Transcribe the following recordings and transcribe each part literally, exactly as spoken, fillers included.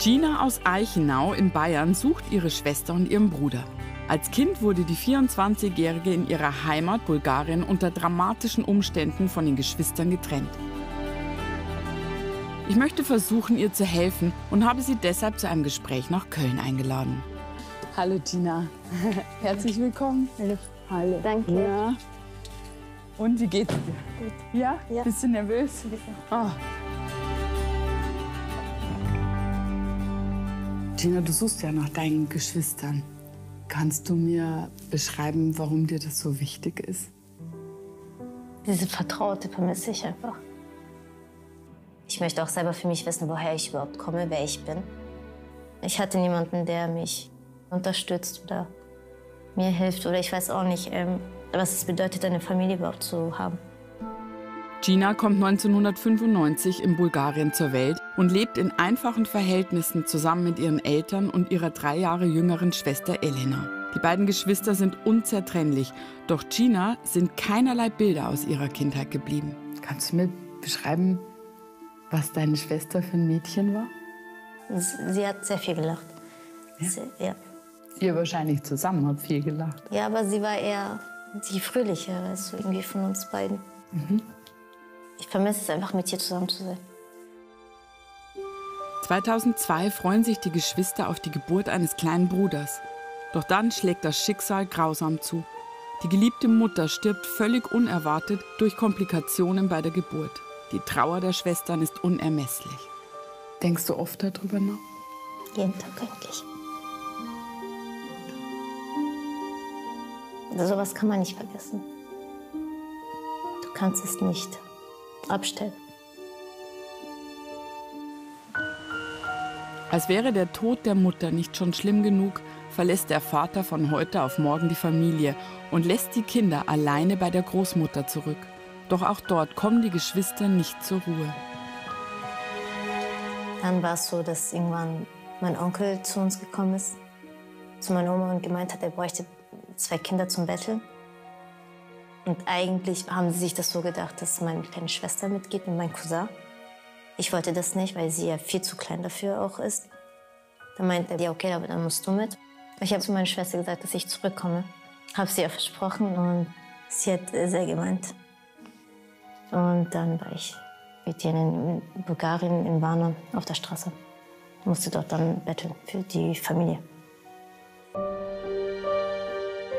Gina aus Eichenau in Bayern sucht ihre Schwester und ihren Bruder. Als Kind wurde die vierundzwanzigjährige in ihrer Heimat Bulgarien unter dramatischen Umständen von den Geschwistern getrennt. Ich möchte versuchen, ihr zu helfen und habe sie deshalb zu einem Gespräch nach Köln eingeladen. Hallo Gina, herzlich willkommen. Hallo. Hallo. Danke. Ja. Und wie geht's dir? Gut. Ja? Ja. Bist du nervös? Ein bisschen. Oh. Gina, du suchst ja nach deinen Geschwistern. Kannst du mir beschreiben, warum dir das so wichtig ist? Diese Vertraute vermisse ich einfach. Ich möchte auch selber für mich wissen, woher ich überhaupt komme, wer ich bin. Ich hatte niemanden, der mich unterstützt oder mir hilft. Oder ich weiß auch nicht, was es bedeutet, eine Familie überhaupt zu haben. Gina kommt neunzehnhundertfünfundneunzig in Bulgarien zur Welt und lebt in einfachen Verhältnissen zusammen mit ihren Eltern und ihrer drei Jahre jüngeren Schwester Elena. Die beiden Geschwister sind unzertrennlich, doch Gina sind keinerlei Bilder aus ihrer Kindheit geblieben. Kannst du mir beschreiben, was deine Schwester für ein Mädchen war? Sie hat sehr viel gelacht. Ja? Sie, ja. Ihr wahrscheinlich zusammen habt viel gelacht. Ja, aber sie war eher die Fröhlichere, so irgendwie von uns beiden. Mhm. Ich vermisse es einfach, mit ihr zusammen zu sein. zweitausendzwei freuen sich die Geschwister auf die Geburt eines kleinen Bruders. Doch dann schlägt das Schicksal grausam zu. Die geliebte Mutter stirbt völlig unerwartet durch Komplikationen bei der Geburt. Die Trauer der Schwestern ist unermesslich. Denkst du oft darüber nach? Jeden Tag eigentlich. So was kann man nicht vergessen. Du kannst es nicht abstellen. Als wäre der Tod der Mutter nicht schon schlimm genug, verlässt der Vater von heute auf morgen die Familie und lässt die Kinder alleine bei der Großmutter zurück. Doch auch dort kommen die Geschwister nicht zur Ruhe. Dann war es so, dass irgendwann mein Onkel zu uns gekommen ist, zu meiner Oma, und gemeint hat, er bräuchte zwei Kinder zum Betteln. Und eigentlich haben sie sich das so gedacht, dass meine kleine Schwester mitgeht und mein Cousin. Ich wollte das nicht, weil sie ja viel zu klein dafür auch ist. Dann meinte er, ja okay, aber dann musst du mit. Ich habe zu meiner Schwester gesagt, dass ich zurückkomme. Habe sie ja versprochen und sie hat sehr gemeint. Und dann war ich mit denen in Bulgarien, in Warnow, auf der Straße. Musste dort dann betteln für die Familie.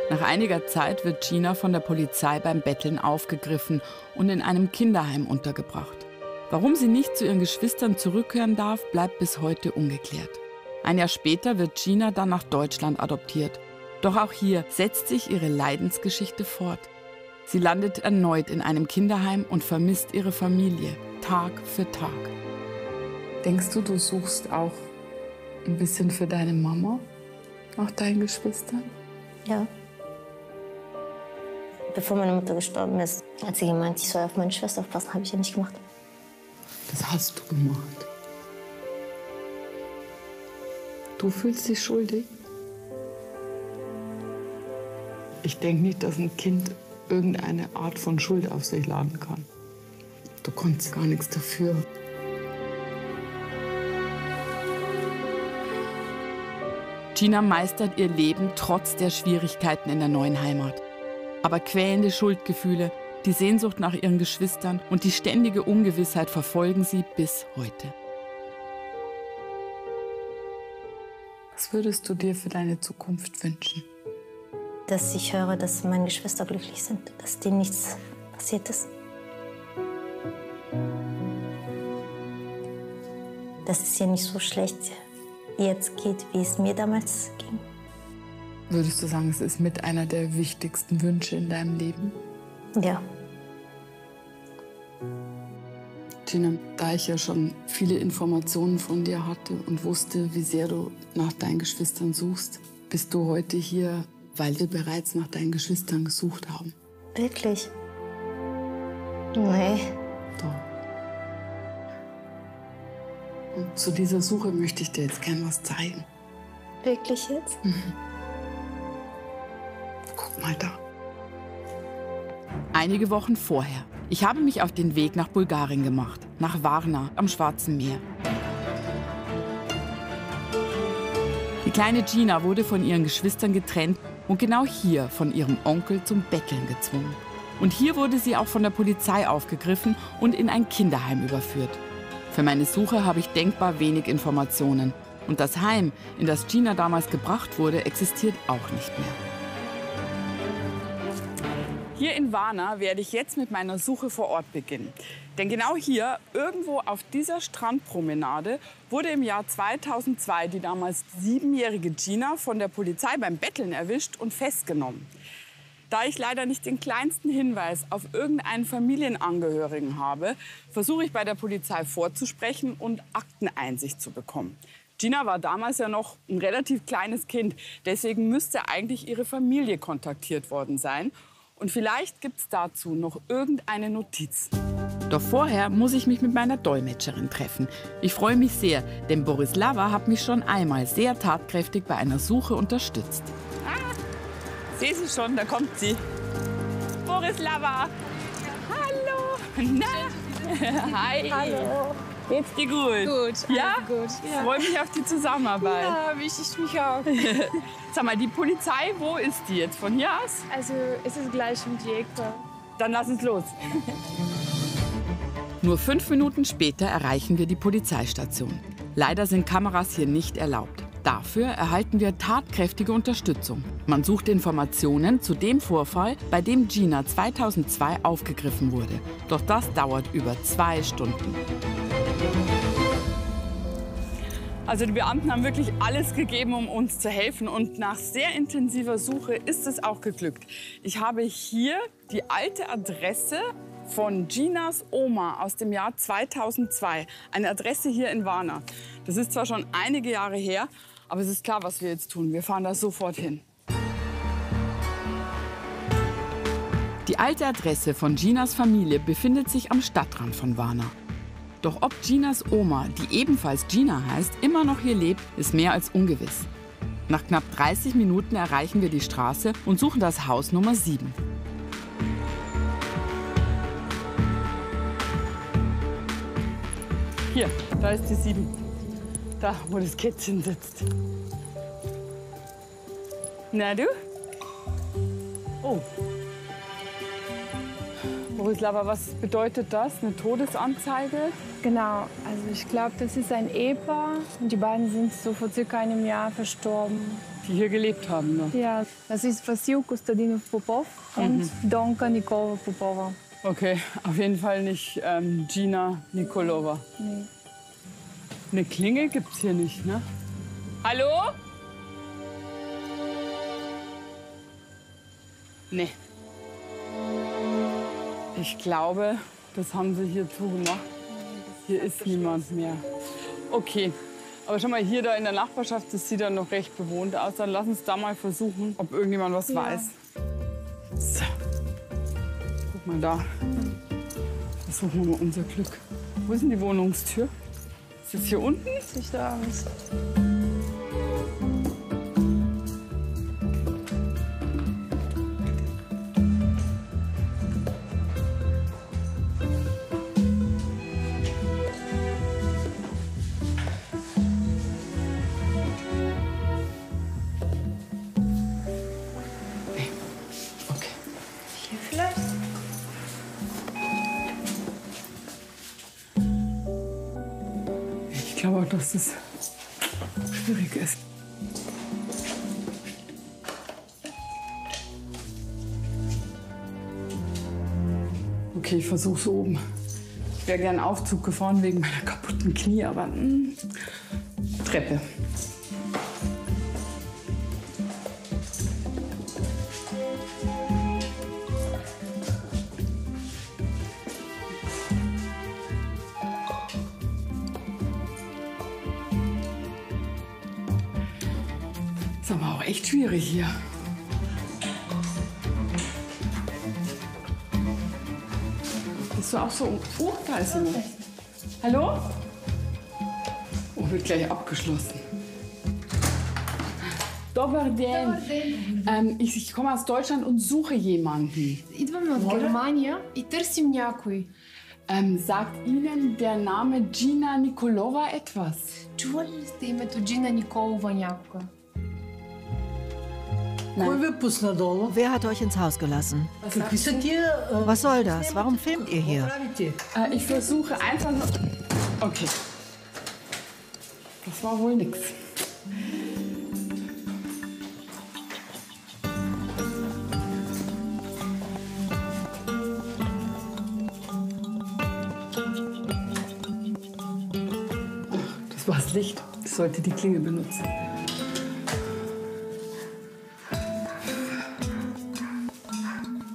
Nach einiger Zeit wird Gina von der Polizei beim Betteln aufgegriffen und in einem Kinderheim untergebracht. Warum sie nicht zu ihren Geschwistern zurückkehren darf, bleibt bis heute ungeklärt. Ein Jahr später wird Gina dann nach Deutschland adoptiert. Doch auch hier setzt sich ihre Leidensgeschichte fort. Sie landet erneut in einem Kinderheim und vermisst ihre Familie, Tag für Tag. Denkst du, du suchst auch ein bisschen für deine Mama nach deinen Geschwistern? Ja. Bevor meine Mutter gestorben ist, hat sie gemeint, ich soll auf meine Schwester aufpassen. Habe ich ja nicht gemacht. Das hast du gemacht. Du fühlst dich schuldig? Ich denke nicht, dass ein Kind irgendeine Art von Schuld auf sich laden kann. Du konntest gar nichts dafür. Gina meistert ihr Leben trotz der Schwierigkeiten in der neuen Heimat. Aber quälende Schuldgefühle, die Sehnsucht nach ihren Geschwistern und die ständige Ungewissheit verfolgen sie bis heute. Was würdest du dir für deine Zukunft wünschen? Dass ich höre, dass meine Geschwister glücklich sind, dass denen nichts passiert ist. Dass es ihr nicht so schlecht jetzt geht, wie es mir damals ging. Würdest du sagen, es ist mit einer der wichtigsten Wünsche in deinem Leben? Ja. Gina, da ich ja schon viele Informationen von dir hatte und wusste, wie sehr du nach deinen Geschwistern suchst, bist du heute hier, weil wir bereits nach deinen Geschwistern gesucht haben. Wirklich? Nee. Doch. Und zu dieser Suche möchte ich dir jetzt gern was zeigen. Wirklich jetzt? Mhm. Guck mal da. Einige Wochen vorher. Ich habe mich auf den Weg nach Bulgarien gemacht, nach Warna am Schwarzen Meer. Die kleine Gina wurde von ihren Geschwistern getrennt und genau hier von ihrem Onkel zum Betteln gezwungen. Und hier wurde sie auch von der Polizei aufgegriffen und in ein Kinderheim überführt. Für meine Suche habe ich denkbar wenig Informationen. Und das Heim, in das Gina damals gebracht wurde, existiert auch nicht mehr. Hier in Warna werde ich jetzt mit meiner Suche vor Ort beginnen. Denn genau hier, irgendwo auf dieser Strandpromenade, wurde im Jahr zweitausendzwei die damals siebenjährige Gina von der Polizei beim Betteln erwischt und festgenommen. Da ich leider nicht den kleinsten Hinweis auf irgendeinen Familienangehörigen habe, versuche ich bei der Polizei vorzusprechen und Akteneinsicht zu bekommen. Gina war damals ja noch ein relativ kleines Kind, deswegen müsste eigentlich ihre Familie kontaktiert worden sein. Und vielleicht gibt es dazu noch irgendeine Notiz. Doch vorher muss ich mich mit meiner Dolmetscherin treffen. Ich freue mich sehr, denn Borislava hat mich schon einmal sehr tatkräftig bei einer Suche unterstützt. Sehe sie schon, da kommt sie. Borislava! Hallo! Na? Hi! Hallo! Geht's dir gut? Gut, ja? Gut. Ja. Freue mich auf die Zusammenarbeit. Ja, mich, ich mich auch. Sag mal, die Polizei, wo ist die jetzt? Von hier aus? Also, es ist gleich um die Ecke. Dann lass uns los. Nur fünf Minuten später erreichen wir die Polizeistation. Leider sind Kameras hier nicht erlaubt. Dafür erhalten wir tatkräftige Unterstützung. Man sucht Informationen zu dem Vorfall, bei dem Gina zweitausendzwei aufgegriffen wurde. Doch das dauert über zwei Stunden. Also die Beamten haben wirklich alles gegeben, um uns zu helfen. Und nach sehr intensiver Suche ist es auch geglückt. Ich habe hier die alte Adresse von Ginas Oma aus dem Jahr zweitausendzwei. Eine Adresse hier in Warna. Das ist zwar schon einige Jahre her, aber es ist klar, was wir jetzt tun. Wir fahren da sofort hin. Die alte Adresse von Ginas Familie befindet sich am Stadtrand von Warna. Doch ob Ginas Oma, die ebenfalls Gina heißt, immer noch hier lebt, ist mehr als ungewiss. Nach knapp dreißig Minuten erreichen wir die Straße und suchen das Haus Nummer sieben. Hier, da ist die sieben. Da, wo das Kätzchen sitzt. Na du? Oh. Borislava, was bedeutet das? Eine Todesanzeige? Genau. Also ich glaube, das ist ein Ehepaar. Und die beiden sind so vor circa einem Jahr verstorben. Die hier gelebt haben, ne? Ja. Das ist Vasil Kostadinov Popov mhm. und Donka Nikolova Popova. Okay, auf jeden Fall nicht ähm, Gina Nikolova. Nee. Eine Klingel gibt's hier nicht, ne? Hallo? Nee. Ich glaube, das haben sie hier zugemacht. Hier ist niemand mehr. Okay, aber schau mal, hier da in der Nachbarschaft, das sieht dann noch recht bewohnt aus. Dann lass uns da mal versuchen, ob irgendjemand was ja. weiß. So. Mal da. Versuchen wir mal unser Glück. Wo ist denn die Wohnungstür? Ist das hier unten? Nicht da. Ich glaube auch, dass es schwierig ist. Okay, ich versuche so oben. Ich wäre gern Aufzug gefahren wegen meiner kaputten Knie, aber mh, Treppe. Das ist aber auch echt schwierig hier. Bist du auch so hoch? Da ist jemand. Hallo? Oh, wird gleich abgeschlossen. Dobr den. Ähm, ich, ich komme aus Deutschland und suche jemanden. Ich komme aus Germanien und suche jemanden. Ähm, sagt Ihnen der Name Gina Nikolova etwas? Чували ли сте името Джина Николова някога? Wer hat euch ins Haus gelassen? Was soll das? Warum filmt ihr hier? Ich versuche einfach... Okay. Das war wohl nix. Das war das Licht. Ich sollte die Klinge benutzen.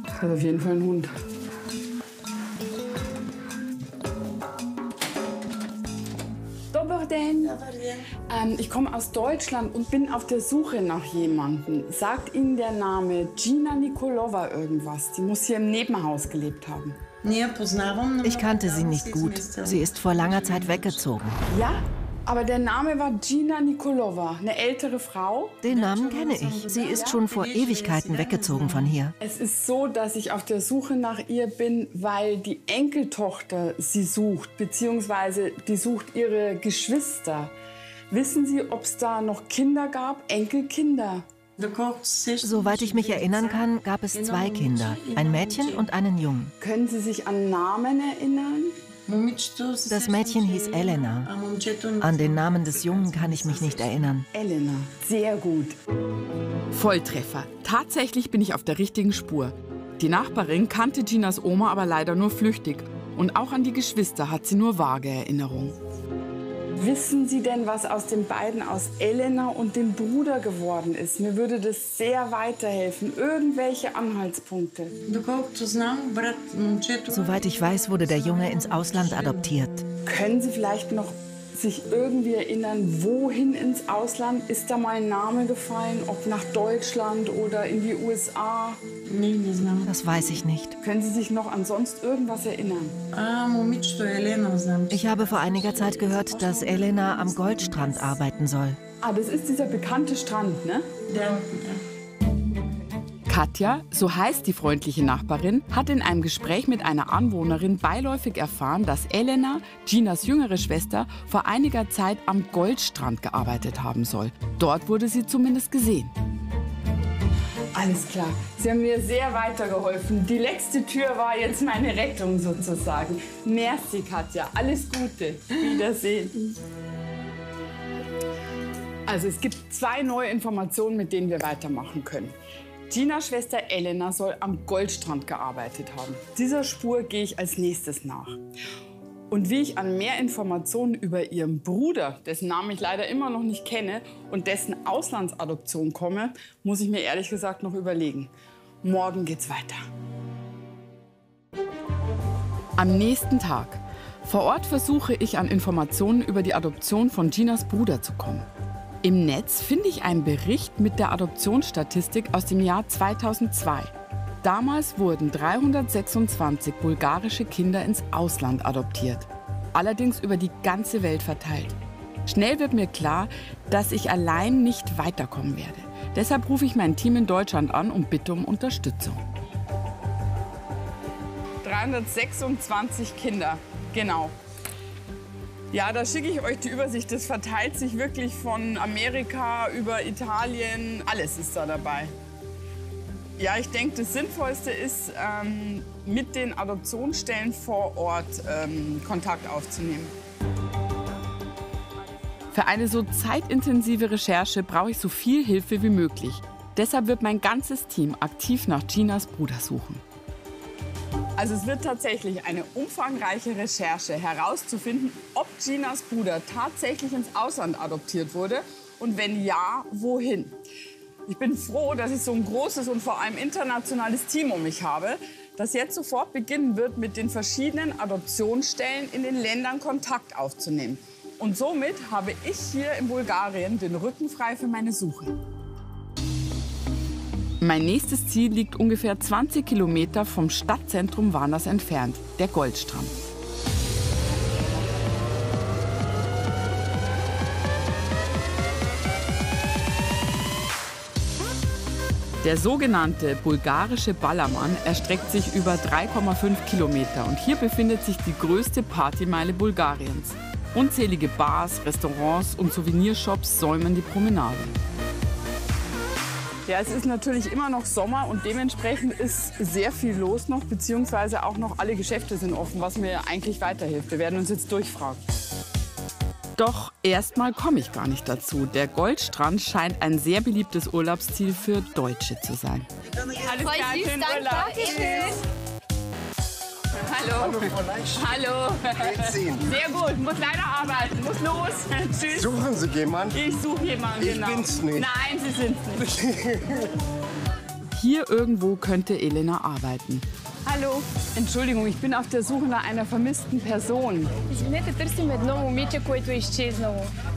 Das hat auf jeden Fall einen Hund. Ähm, ich komme aus Deutschland und bin auf der Suche nach jemandem. Sagt Ihnen der Name Gina Nikolova irgendwas? Die muss hier im Nebenhaus gelebt haben. Ich kannte sie nicht gut. Sie ist vor langer Zeit weggezogen. Ja? Aber der Name war Gina Nikolova, eine ältere Frau. Den Namen kenne ich. Sie ist schon vor Ewigkeiten weggezogen von hier. Es ist so, dass ich auf der Suche nach ihr bin, weil die Enkeltochter sie sucht, beziehungsweise die sucht ihre Geschwister. Wissen Sie, ob es da noch Kinder gab, Enkelkinder? Soweit ich mich erinnern kann, gab es zwei Kinder, ein Mädchen und einen Jungen. Können Sie sich an Namen erinnern? Das Mädchen hieß Elena. An den Namen des Jungen kann ich mich nicht erinnern. Elena, sehr gut. Volltreffer. Tatsächlich bin ich auf der richtigen Spur. Die Nachbarin kannte Ginas Oma aber leider nur flüchtig. Und auch an die Geschwister hat sie nur vage Erinnerungen. Wissen Sie denn, was aus den beiden, aus Elena und dem Bruder geworden ist? Mir würde das sehr weiterhelfen. Irgendwelche Anhaltspunkte. Soweit ich weiß, wurde der Junge ins Ausland adoptiert. Können Sie vielleicht noch sich irgendwie erinnern, wohin ins Ausland? Ist da mal ein Name gefallen? Ob nach Deutschland oder in die U S A? Das weiß ich nicht. Können Sie sich noch an sonst irgendwas erinnern? Ich habe vor einiger Zeit gehört, dass Elena am Goldstrand arbeiten soll. Ah, das ist dieser bekannte Strand, ne? Ja. Katja, so heißt die freundliche Nachbarin, hat in einem Gespräch mit einer Anwohnerin beiläufig erfahren, dass Elena, Ginas jüngere Schwester, vor einiger Zeit am Goldstrand gearbeitet haben soll. Dort wurde sie zumindest gesehen. Alles klar, Sie haben mir sehr weitergeholfen. Die letzte Tür war jetzt meine Rettung sozusagen. Merci, Katja. Alles Gute. Wiedersehen. Also es gibt zwei neue Informationen, mit denen wir weitermachen können. Ginas Schwester Elena soll am Goldstrand gearbeitet haben. Dieser Spur gehe ich als nächstes nach. Und wie ich an mehr Informationen über ihren Bruder, dessen Namen ich leider immer noch nicht kenne, und dessen Auslandsadoption komme, muss ich mir ehrlich gesagt noch überlegen. Morgen geht's weiter. Am nächsten Tag. Vor Ort versuche ich an Informationen über die Adoption von Ginas Bruder zu kommen. Im Netz finde ich einen Bericht mit der Adoptionsstatistik aus dem Jahr zweitausendzwei. Damals wurden dreihundertsechsundzwanzig bulgarische Kinder ins Ausland adoptiert, allerdings über die ganze Welt verteilt. Schnell wird mir klar, dass ich allein nicht weiterkommen werde. Deshalb rufe ich mein Team in Deutschland an und bitte um Unterstützung. dreihundertsechsundzwanzig Kinder, genau. Ja, da schicke ich euch die Übersicht. Das verteilt sich wirklich von Amerika über Italien. Alles ist da dabei. Ja, ich denke, das Sinnvollste ist, ähm, mit den Adoptionsstellen vor Ort ähm, Kontakt aufzunehmen. Für eine so zeitintensive Recherche brauche ich so viel Hilfe wie möglich. Deshalb wird mein ganzes Team aktiv nach Ginas Bruder suchen. Also es wird tatsächlich eine umfangreiche Recherche, herauszufinden, ob Ginas Bruder tatsächlich ins Ausland adoptiert wurde und wenn ja, wohin. Ich bin froh, dass ich so ein großes und vor allem internationales Team um mich habe, das jetzt sofort beginnen wird, mit den verschiedenen Adoptionsstellen in den Ländern Kontakt aufzunehmen. Und somit habe ich hier in Bulgarien den Rücken frei für meine Suche. Mein nächstes Ziel liegt ungefähr zwanzig Kilometer vom Stadtzentrum Varnas entfernt, der Goldstrand. Der sogenannte bulgarische Ballermann erstreckt sich über drei Komma fünf Kilometer und hier befindet sich die größte Partymeile Bulgariens. Unzählige Bars, Restaurants und Souvenirshops säumen die Promenade. Ja, es ist natürlich immer noch Sommer und dementsprechend ist sehr viel los noch, beziehungsweise auch noch alle Geschäfte sind offen, was mir eigentlich weiterhilft. Wir werden uns jetzt durchfragen. Doch erstmal komme ich gar nicht dazu. Der Goldstrand scheint ein sehr beliebtes Urlaubsziel für Deutsche zu sein. Ja, alles klar, schönen Urlaub. Hallo. Hallo. Hallo. Sehr gut, muss leider arbeiten, muss los. Tschüss. Suchen Sie jemanden? Ich suche jemanden, genau. Ich bin's nicht. Nein, Sie sind's nicht. Hier irgendwo könnte Elena arbeiten. Hallo. Entschuldigung, ich bin auf der Suche nach einer vermissten Person.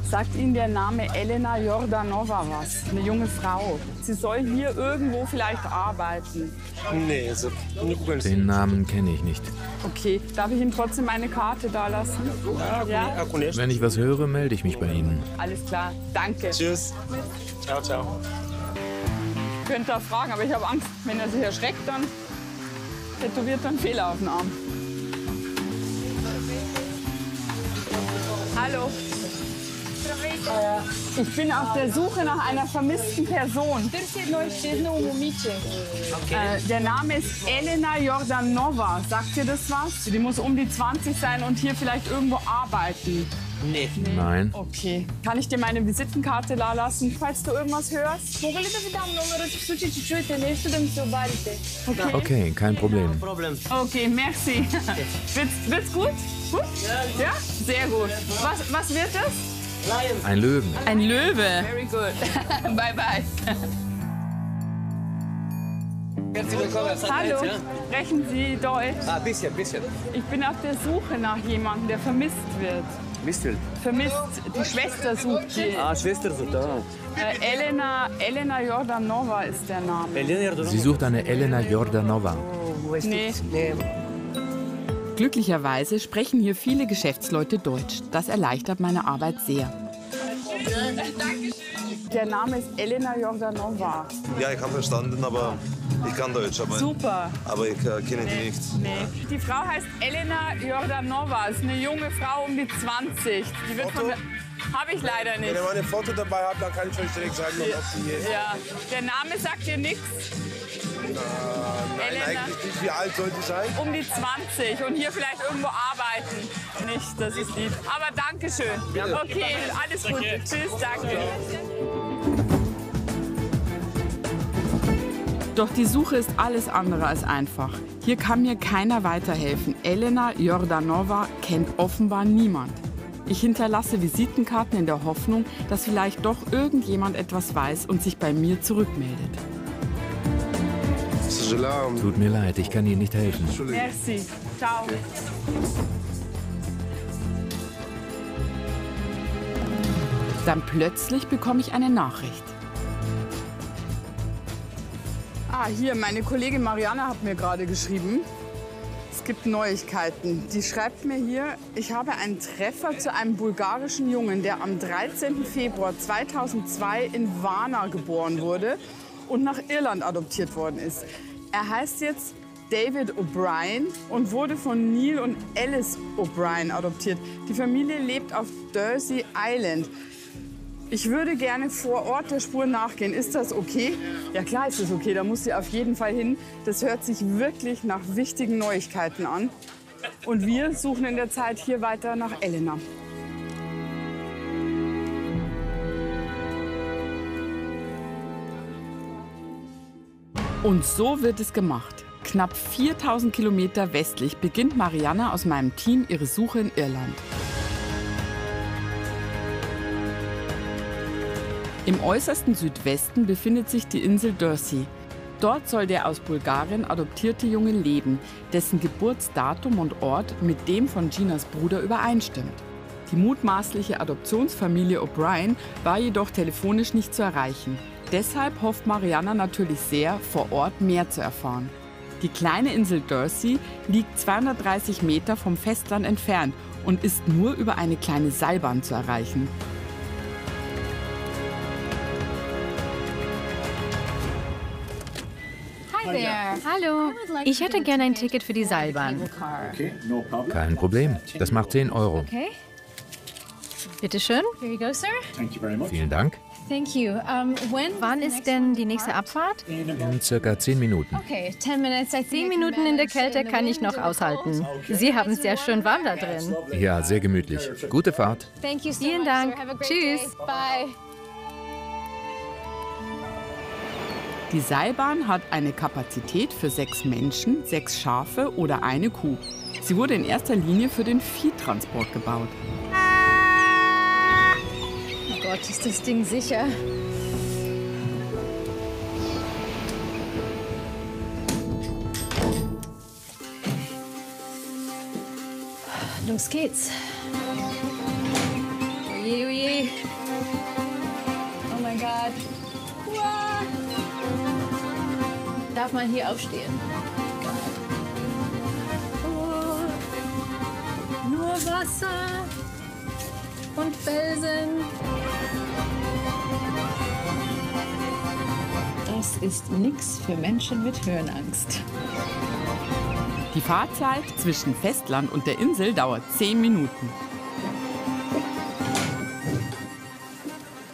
Sagt Ihnen der Name Elena Jordanova was? Eine junge Frau. Sie soll hier irgendwo vielleicht arbeiten. Nee, also den Namen kenne ich nicht. Okay, darf ich Ihnen trotzdem meine Karte da lassen? Ja? Wenn ich was höre, melde ich mich bei Ihnen. Alles klar, danke. Tschüss. Ciao, ciao. Ich könnte da fragen, aber ich habe Angst, wenn er sich erschreckt, dann... tätowiert dann Fehler auf den Arm. Hallo. Ich bin auf der Suche nach einer vermissten Person. Äh, der Name ist Elena Jordanova. Sagt ihr das was? Die muss um die zwanzig sein und hier vielleicht irgendwo arbeiten. Nee. Nein. Okay. Kann ich dir meine Visitenkarte da lassen, falls du irgendwas hörst? Okay, okay, kein Problem. Okay, merci. Wird's, wird's gut? Gut? Ja? Sehr gut. Was, was wird das? Ein Löwen. Ein Löwe. Very good. Bye, bye. Hallo, sprechen Sie Deutsch? Ah, bisschen, bisschen. Ich bin auf der Suche nach jemandem, der vermisst wird. Vermisst, die Schwester sucht sie. Ah, Schwester sucht, ah. Äh, Elena, Elena Jordanova ist der Name. Sie sucht eine Elena Jordanova. Oh, nee. Nee. Glücklicherweise sprechen hier viele Geschäftsleute Deutsch. Das erleichtert meine Arbeit sehr. Der Name ist Elena Jordanova. Ja, ich habe verstanden, aber ich kann Deutsch. Aber super. Aber ich äh, kenne nee, die nicht. Nee. Ja. Die Frau heißt Elena Jordanova, ist eine junge Frau um die zwanzig. Die wird Foto? Von habe ich leider nicht. Wenn ihr mal ein Foto dabei habt, dann kann ich euch direkt sagen, ob sie hier ist. Ja. Der Name sagt dir nichts? Nein, eigentlich nicht. Wie alt sollte sie sein? Um die zwanzig und hier vielleicht irgendwo arbeiten. Nicht, das ist lieb. Aber danke schön. Okay, alles Gute. Okay. Tschüss, danke. Doch die Suche ist alles andere als einfach. Hier kann mir keiner weiterhelfen. Elena Jordanova kennt offenbar niemand. Ich hinterlasse Visitenkarten in der Hoffnung, dass vielleicht doch irgendjemand etwas weiß und sich bei mir zurückmeldet. Tut mir leid, ich kann Ihnen nicht helfen. Merci. Ciao. Dann plötzlich bekomme ich eine Nachricht. Ah, hier, meine Kollegin Mariana hat mir gerade geschrieben. Es gibt Neuigkeiten. Die schreibt mir hier, ich habe einen Treffer zu einem bulgarischen Jungen, der am dreizehnten Februar zweitausendzwei in Varna geboren wurde und nach Irland adoptiert worden ist. Er heißt jetzt David O'Brien und wurde von Neil und Alice O'Brien adoptiert. Die Familie lebt auf Jersey Island. Ich würde gerne vor Ort der Spur nachgehen. Ist das okay? Ja klar ist das okay, da muss sie auf jeden Fall hin. Das hört sich wirklich nach wichtigen Neuigkeiten an. Und wir suchen in der Zeit hier weiter nach Elena. Und so wird es gemacht. Knapp viertausend Kilometer westlich beginnt Mariana aus meinem Team ihre Suche in Irland. Im äußersten Südwesten befindet sich die Insel Jersey. Dort soll der aus Bulgarien adoptierte Junge leben, dessen Geburtsdatum und Ort mit dem von Ginas Bruder übereinstimmt. Die mutmaßliche Adoptionsfamilie O'Brien war jedoch telefonisch nicht zu erreichen. Deshalb hofft Mariana natürlich sehr, vor Ort mehr zu erfahren. Die kleine Insel Jersey liegt zweihundertdreißig Meter vom Festland entfernt und ist nur über eine kleine Seilbahn zu erreichen. Hi there. Hallo, ich hätte gerne ein Ticket für die Seilbahn. Kein Problem, das macht zehn Euro. Okay. Bitte schön. Here you go, sir. Thank you very much. Vielen Dank. Thank you. Um, when Wann ist denn die nächste Abfahrt? In circa zehn Minuten. Okay, ten minutes. Zehn Minuten in der Kälte kann ich noch aushalten. Sie haben es ja schön warm da drin. Ja, sehr gemütlich. Gute Fahrt. Thank you so Vielen Dank. Much, Tschüss. Bye. Die Seilbahn hat eine Kapazität für sechs Menschen, sechs Schafe oder eine Kuh. Sie wurde in erster Linie für den Viehtransport gebaut. Oh Gott, ist das Ding sicher? Los geht's. Oje, oje. Oh mein Gott. Uah. Darf man hier aufstehen? Oh. Nur Wasser und Felsen. Das ist nichts für Menschen mit Höhenangst. Die Fahrzeit zwischen Festland und der Insel dauert zehn Minuten.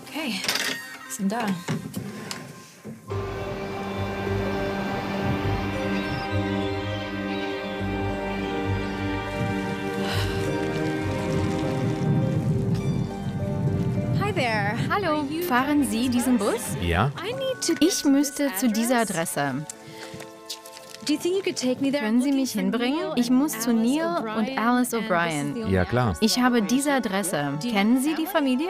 Okay, wir sind da. Hallo, fahren Sie diesen Bus? Ja. Ich müsste zu dieser Adresse. Können Sie mich hinbringen? Ich muss zu Neil und Alice O'Brien. Ja, klar. Ich habe diese Adresse. Kennen Sie die Familie?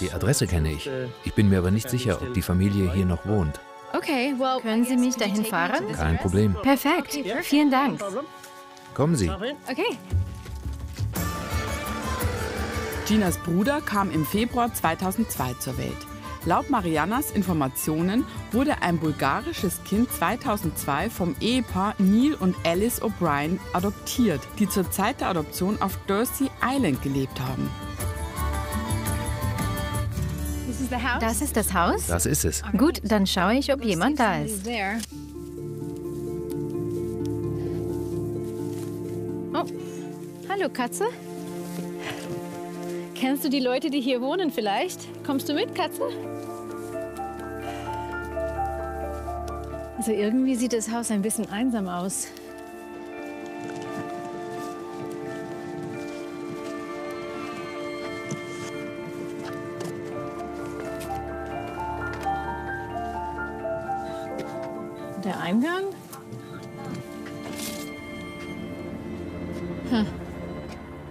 Die Adresse kenne ich. Ich bin mir aber nicht sicher, ob die Familie hier noch wohnt. Okay, well, können Sie mich dahin fahren? Kein Problem. Perfekt. Vielen Dank. Kommen Sie. Okay. Ginas Bruder kam im Februar zweitausendzwei zur Welt. Laut Marianas Informationen wurde ein bulgarisches Kind zweitausendzwei vom Ehepaar Neil und Alice O'Brien adoptiert, die zur Zeit der Adoption auf Dursey Island gelebt haben. Das ist das Haus? Das ist es. Gut, dann schaue ich, ob jemand da ist. Oh, hallo Katze. Kennst du die Leute, die hier wohnen vielleicht? Kommst du mit, Katze? Also irgendwie sieht das Haus ein bisschen einsam aus. Der Eingang? Hm.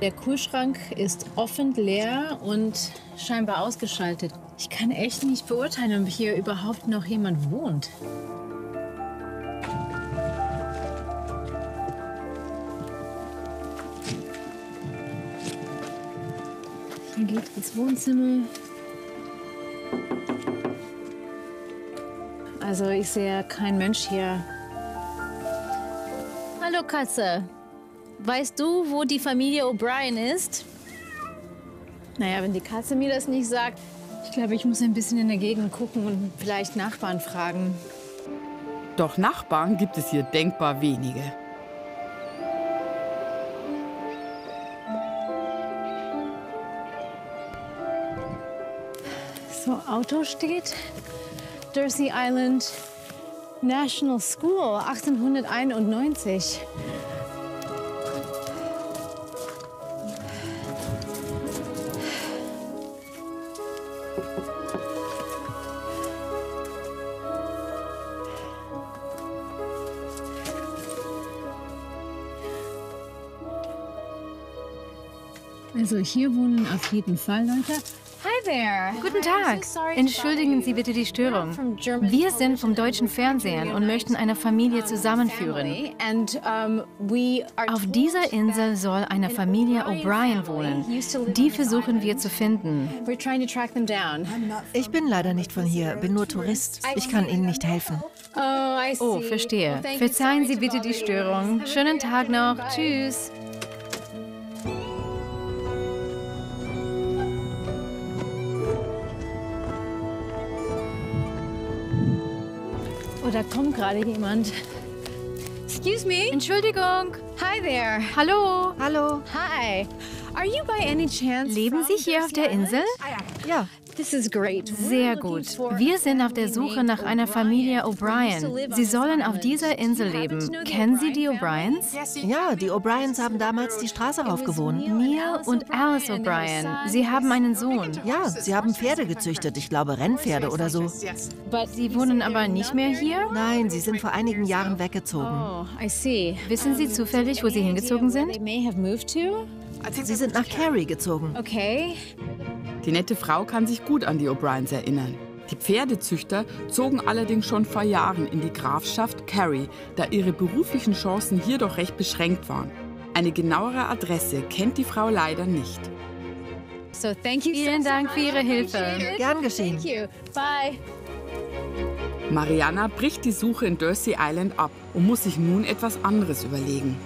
Der Kühlschrank ist offen, leer und scheinbar ausgeschaltet. Ich kann echt nicht beurteilen, ob hier überhaupt noch jemand wohnt. Hier geht ins Wohnzimmer. Also ich sehe keinen Mensch hier. Hallo Katze. Weißt du, wo die Familie O'Brien ist? Naja, wenn die Katze mir das nicht sagt, ich glaube, ich muss ein bisschen in der Gegend gucken und vielleicht Nachbarn fragen. Doch Nachbarn gibt es hier denkbar wenige. So, Auto steht. Dursey Island National School, achtzehnhunderteinundneunzig. Also hier wohnen auf jeden Fall Leute. Hi there. Guten Tag. Entschuldigen Sie bitte die Störung. Wir sind vom deutschen Fernsehen und möchten eine Familie zusammenführen. Auf dieser Insel soll eine Familie O'Brien wohnen. Die versuchen wir zu finden. Ich bin leider nicht von hier, bin nur Tourist. Ich kann Ihnen nicht helfen. Oh, verstehe. Verzeihen Sie bitte die Störung. Schönen Tag noch. Tschüss. Oh, da kommt gerade jemand. Excuse me. Entschuldigung. Hi there. Hallo. Hallo. Hi. Leben Sie hier auf der Insel? Ja. Sehr gut. Wir sind auf der Suche nach einer Familie O'Brien. Sie sollen auf dieser Insel leben. Kennen Sie die O'Briens? Ja, die O'Briens haben damals die Straße rauf gewohnt. Neil und Alice O'Brien. Sie haben einen Sohn. Ja, sie haben Pferde gezüchtet. Ich glaube, Rennpferde oder so. Sie wohnen aber nicht mehr hier? Nein, sie sind vor einigen Jahren weggezogen. Wissen Sie zufällig, wo sie hingezogen sind? Sie sind nach Kerry gezogen. Okay. Die nette Frau kann sich gut an die O'Briens erinnern. Die Pferdezüchter zogen allerdings schon vor Jahren in die Grafschaft Kerry, da ihre beruflichen Chancen hier doch recht beschränkt waren. Eine genauere Adresse kennt die Frau leider nicht. So, thank you. Vielen Dank für Ihre Hilfe. Gern geschehen. Bye. Mariana bricht die Suche in Dursey Island ab und muss sich nun etwas anderes überlegen.